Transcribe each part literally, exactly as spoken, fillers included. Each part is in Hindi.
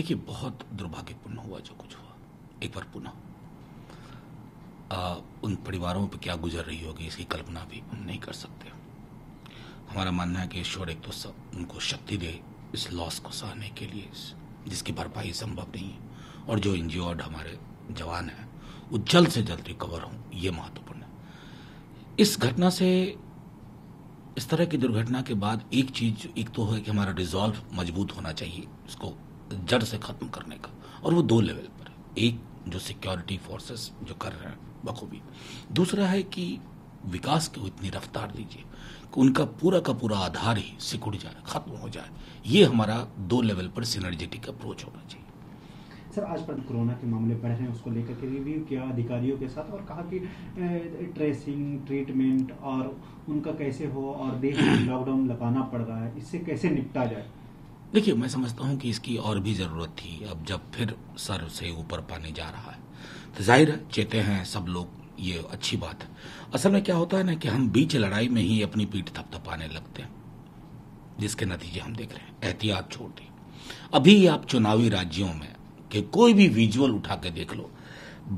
देखिए, बहुत दुर्भाग्यपूर्ण हुआ जो कुछ हुआ। एक बार पुनः आ, उन परिवारों पर क्या गुजर रही होगी इसकी कल्पना भी हम नहीं कर सकते। हमारा मानना है कि ईश्वर एक तो सब उनको शक्ति दे इस लॉस को सहने के लिए, जिसकी भरपाई संभव नहीं है, और जो इंज्योर्ड हमारे जवान हैं वो जल्द से जल्द रिकवर हों, ये महत्वपूर्ण है। इस घटना से, इस तरह की दुर्घटना के बाद एक चीज, एक तो है कि हमारा रिजॉल्व मजबूत होना चाहिए इसको जड़ से खत्म करने का, और वो दो लेवल पर है। एक जो सिक्योरिटी फोर्सेस जो कर रहे हैं बखूबी, दूसरा है कि विकास को इतनी रफ्तार दीजिए कि उनका पूरा का पूरा आधार ही सिकुड़ जाए, खत्म हो जाए। ये हमारा दो लेवल पर सिनर्जेटिक अप्रोच होना चाहिए। सर, आज पर कोरोना के मामले बढ़ रहे हैं, उसको लेकर के रिव्यू किया अधिकारियों के साथ और कहा कि ट्रेसिंग, ट्रीटमेंट और उनका कैसे हो, और देश में लॉकडाउन लगाना पड़ रहा है, इससे कैसे निपटा जाए। देखिए, मैं समझता हूँ कि इसकी और भी ज़रूरत थी। अब जब फिर सर से ऊपर पानी जा रहा है तो जाहिर है चेते हैं सब लोग, ये अच्छी बात है। असल में क्या होता है ना कि हम बीच लड़ाई में ही अपनी पीठ थपथपाने लगते हैं, जिसके नतीजे हम देख रहे हैं। एहतियात छोड़ दी। अभी आप चुनावी राज्यों में कि कोई भी विजुअल उठा के देख लो,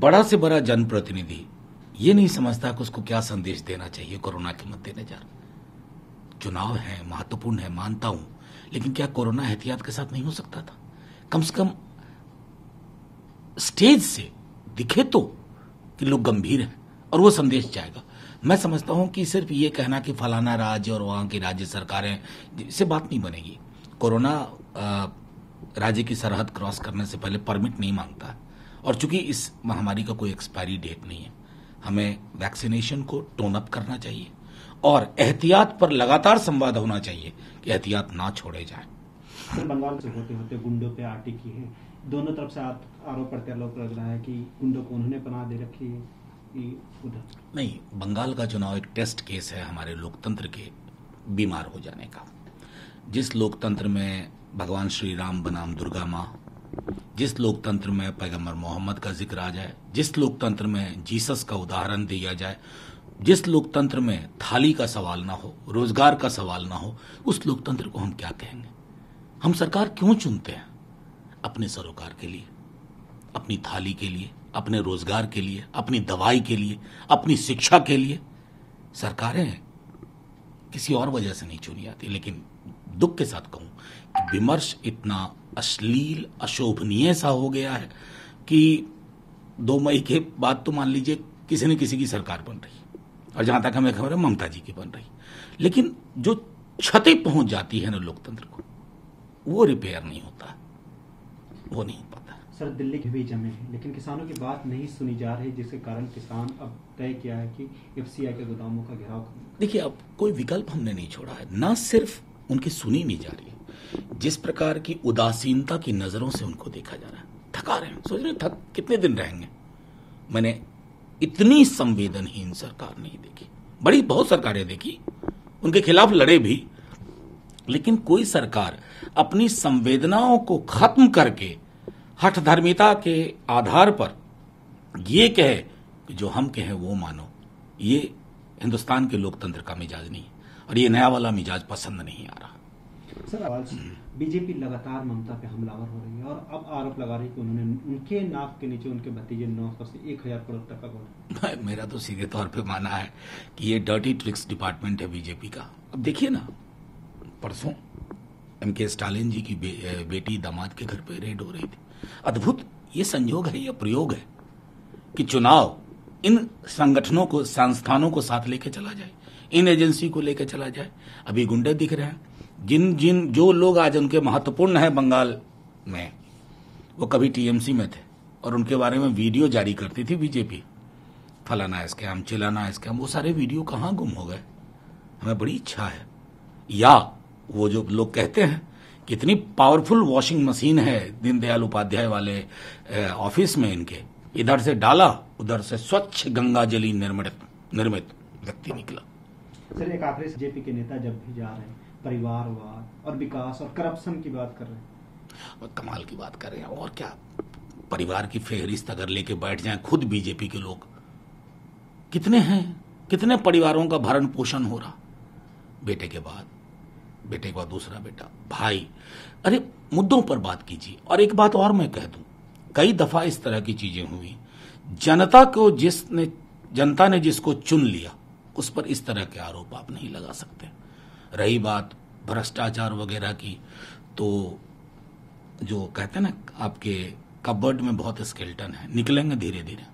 बड़ा से बड़ा जनप्रतिनिधि ये नहीं समझता कि उसको क्या संदेश देना चाहिए कोरोना के मद्देनजर। चुनाव है, महत्वपूर्ण है, मानता हूं, लेकिन क्या कोरोना एहतियात के साथ नहीं हो सकता था? कम से कम स्टेज से दिखे तो कि लोग गंभीर हैं और वो संदेश जाएगा। मैं समझता हूं कि सिर्फ ये कहना कि फलाना राज्य और वहां की राज्य सरकारें, इससे बात नहीं बनेगी। कोरोना आ, राज्य की सरहद क्रॉस करने से पहले परमिट नहीं मांगता, और चूंकि इस महामारी का कोई एक्सपायरी डेट नहीं है, हमें वैक्सीनेशन को टोन अप करना चाहिए और एहतियात पर लगातार संवाद होना चाहिए कि एहतियात ना छोड़े जाए। बंगाल से होते होते गुंडों पे आटे की है, दोनों तरफ से आरोप प्रत्यारोप लग रहा है कि गुंडों को उन्होंने बना दे रखी है। नहीं, बंगाल का चुनाव एक टेस्ट केस है हमारे लोकतंत्र के बीमार हो जाने का। जिस लोकतंत्र में भगवान श्री राम बनाम दुर्गा माँ, जिस लोकतंत्र में पैगंबर मोहम्मद का जिक्र आ जाए, जिस लोकतंत्र में जीसस का उदाहरण दिया जाए, जिस लोकतंत्र में थाली का सवाल ना हो, रोजगार का सवाल ना हो, उस लोकतंत्र को हम क्या कहेंगे? हम सरकार क्यों चुनते हैं? अपने सरोकार के लिए, अपनी थाली के लिए, अपने रोजगार के लिए, अपनी दवाई के लिए, अपनी शिक्षा के लिए। सरकारें किसी और वजह से नहीं चुनी जाती। लेकिन दुख के साथ कहूं कि विमर्श इतना अश्लील, अशोभनीय सा हो गया है कि दो मई के बाद तो मान लीजिए किसी न किसी की सरकार बन रही, और जहां तक हमें खबर है ममता जी की बन रही। लेकिन जो क्षति पहुंच जाती है ना लोकतंत्र को, वो रिपेयर नहीं होता, वो नहीं होता। सर, दिल्ली के भी जमे हैं, लेकिन किसानों की बात नहीं सुनी जा रही, जिसके कारण किसान अब तय किया है कि एफसीआई के गोदामों का घेराव। देखिए, अब कोई विकल्प हमने नहीं छोड़ा है। ना सिर्फ उनकी सुनी नहीं जा रही है, जिस प्रकार की उदासीनता की नजरों से उनको देखा जा रहा है। थका रहे हैं, सोच रहे हैं थक कितने दिन रहेंगे। मैंने इतनी संवेदनहीन सरकार नहीं देखी। बड़ी बहुत सरकारें देखी, उनके खिलाफ लड़े भी, लेकिन कोई सरकार अपनी संवेदनाओं को खत्म करके हठधर्मिता के आधार पर ये कहे कि जो हम कहें वो मानो, ये हिंदुस्तान के लोकतंत्र का मिजाज नहीं है, और ये नया वाला मिजाज पसंद नहीं आ रहा। सर, आज बीजेपी लगातार ममता पे हमलावर हो रही है, और अब आरोप लगा रही है कि उन्होंने उनके नाक के नीचे उनके भतीजे नौ सौ से एक हजार करोड़ तक का घोटाला। मेरा तो सीधे तौर पे माना है कि ये डर्टी ट्रिक्स डिपार्टमेंट है बीजेपी का। अब देखिए ना, परसों एम के स्टालिन जी की बे, बेटी दामाद के घर पे रेड हो रही थी। अद्भुत ये संयोग है, ये प्रयोग है कि चुनाव इन संगठनों को, संस्थानों को साथ लेके चला जाए, इन एजेंसी को लेके चला जाए। अभी गुंडे दिख रहे हैं। जिन जिन जो लोग आज उनके महत्वपूर्ण हैं बंगाल में, वो कभी टीएमसी में थे, और उनके बारे में वीडियो जारी करती थी बीजेपी, फलाना स्कैम, चिलाना स्कैम, वो सारे वीडियो कहाँ गुम हो गए? हमें बड़ी इच्छा है, या वो जो लोग कहते हैं कि इतनी पावरफुल वॉशिंग मशीन है दीनदयाल उपाध्याय वाले ऑफिस में इनके, इधर से डाला उधर से स्वच्छ गंगा जली निर्मित निर्मित व्यक्ति निकला। सर, एक आखिरी, बीजेपी के नेता जब भी जा रहे हैं परिवारवाद और विकास और करप्शन की बात कर रहे हैं, और कमाल की बात कर रहे हैं। और क्या परिवार की फेहरिस्त अगर लेके बैठ जाए खुद बीजेपी के लोग, कितने हैं, कितने परिवारों का भरण पोषण हो रहा। बेटे के बाद बेटे का दूसरा बेटा भाई, अरे मुद्दों पर बात कीजिए। और एक बात और मैं कह दूं, कई दफा इस तरह की चीजें हुई, जनता को जिसने जनता ने जिसको चुन लिया उस पर इस तरह के आरोप आप नहीं लगा सकते। रही बात भ्रष्टाचार वगैरह की, तो जो कहते हैं ना आपके कबर्ड में बहुत स्केलेटन है, निकलेंगे धीरे धीरे।